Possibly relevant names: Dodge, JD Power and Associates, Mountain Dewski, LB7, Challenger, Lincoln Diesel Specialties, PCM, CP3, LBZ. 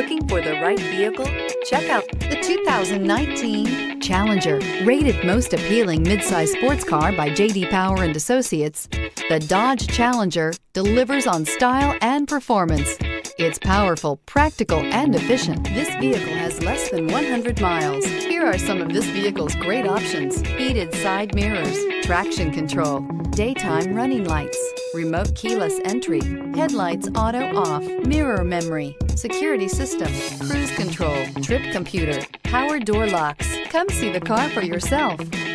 Looking for the right vehicle? Check out the 2019 Challenger. Rated most appealing midsize sports car by JD Power and Associates, the Dodge Challenger delivers on style and performance. It's powerful, practical, and efficient. This vehicle has less than 100 miles. Here are some of this vehicle's great options: heated side mirrors, traction control, daytime running lights, remote keyless entry, headlights auto off, mirror memory, security system, cruise control, trip computer, power door locks. Come see the car for yourself.